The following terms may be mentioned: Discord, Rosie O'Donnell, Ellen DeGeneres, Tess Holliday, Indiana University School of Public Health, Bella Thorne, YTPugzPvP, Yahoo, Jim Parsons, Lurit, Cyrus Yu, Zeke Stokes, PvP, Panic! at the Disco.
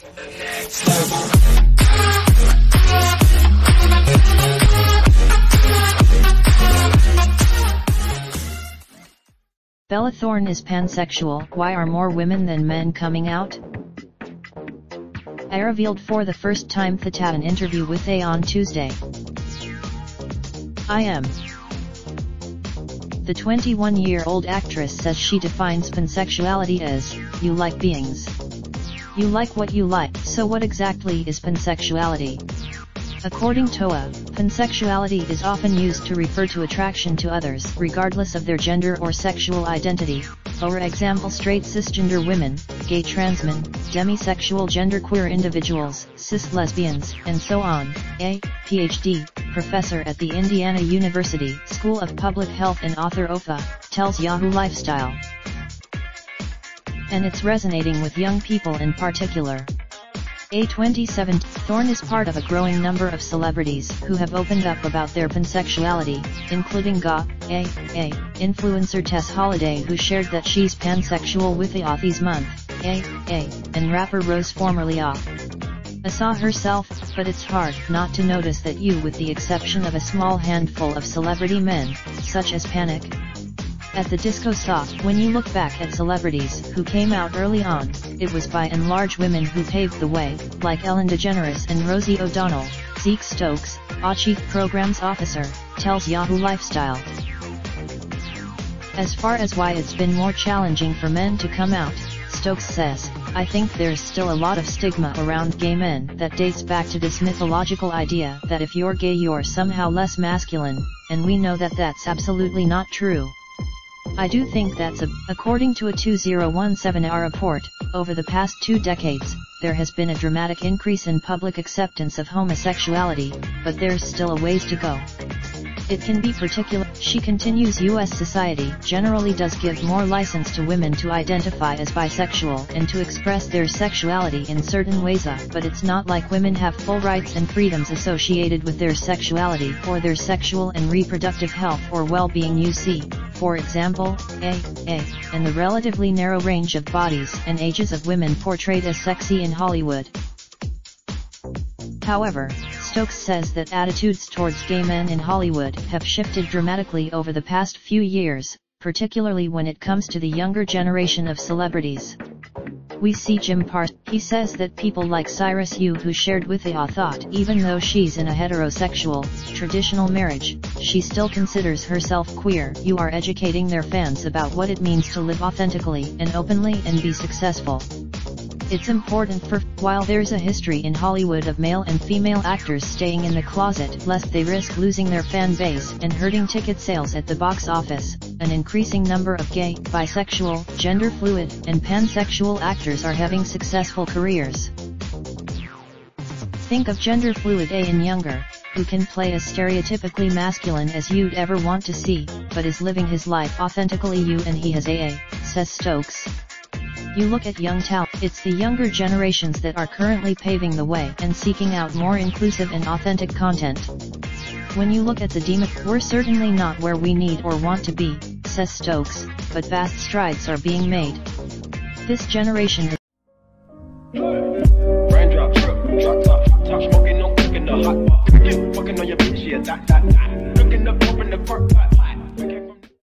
The next level. Bella Thorne is pansexual. Why are more women than men coming out? I revealed for the first time that at an interview with A on Tuesday. I am. The 21-year-old actress says she defines pansexuality as, you like beings. You like what you like. So what exactly is pansexuality? According to A, pansexuality is often used to refer to attraction to others, regardless of their gender or sexual identity, for example straight cisgender women, gay trans men, demisexual genderqueer individuals, cis lesbians, and so on. A PhD, professor at the Indiana University School of Public Health and author of A, tells Yahoo Lifestyle. And it's resonating with young people in particular. A27, Thorne is part of a growing number of celebrities who have opened up about their pansexuality, including GA influencer Tess Holliday, who shared that she's pansexual with the Authie's Month, and rapper Rose, formerly A. I saw herself, but it's hard not to notice that you, with the exception of a small handful of celebrity men, such as Panic! at the Disco saw, when you look back at celebrities who came out early on, it was by and large women who paved the way, like Ellen DeGeneres and Rosie O'Donnell. Zeke Stokes, A chief programs officer, tells Yahoo Lifestyle. As far as why it's been more challenging for men to come out, Stokes says, I think there's still a lot of stigma around gay men that dates back to this mythological idea that if you're gay you're somehow less masculine, and we know that that's absolutely not true. I do think that's according to a 2017A report, over the past 2 decades, there has been a dramatic increase in public acceptance of homosexuality, but there's still a ways to go. It can be particular. She continues, U.S. society generally does give more license to women to identify as bisexual and to express their sexuality in certain ways, but it's not like women have full rights and freedoms associated with their sexuality or their sexual and reproductive health or well-being. You see, for example, AA, and the relatively narrow range of bodies and ages of women portrayed as sexy in Hollywood. However, Stokes says that attitudes towards gay men in Hollywood have shifted dramatically over the past few years, particularly when it comes to the younger generation of celebrities. We see Jim Parsons. He says that people like Cyrus Yu, who shared with the A thought even though she's in a heterosexual, traditional marriage, she still considers herself queer. You are educating their fans about what it means to live authentically and openly and be successful. It's important for, while there's a history in Hollywood of male and female actors staying in the closet lest they risk losing their fan base and hurting ticket sales at the box office, an increasing number of gay, bisexual, gender fluid, and pansexual actors are having successful careers. Think of gender fluid A and younger, who can play as stereotypically masculine as you'd ever want to see, but is living his life authentically you and he has AA, says Stokes. You look at young talent, it's the younger generations that are currently paving the way and seeking out more inclusive and authentic content. When you look at the demo, we're certainly not where we need or want to be, says Stokes, but vast strides are being made. This generation is smoking on your bitch, yeah,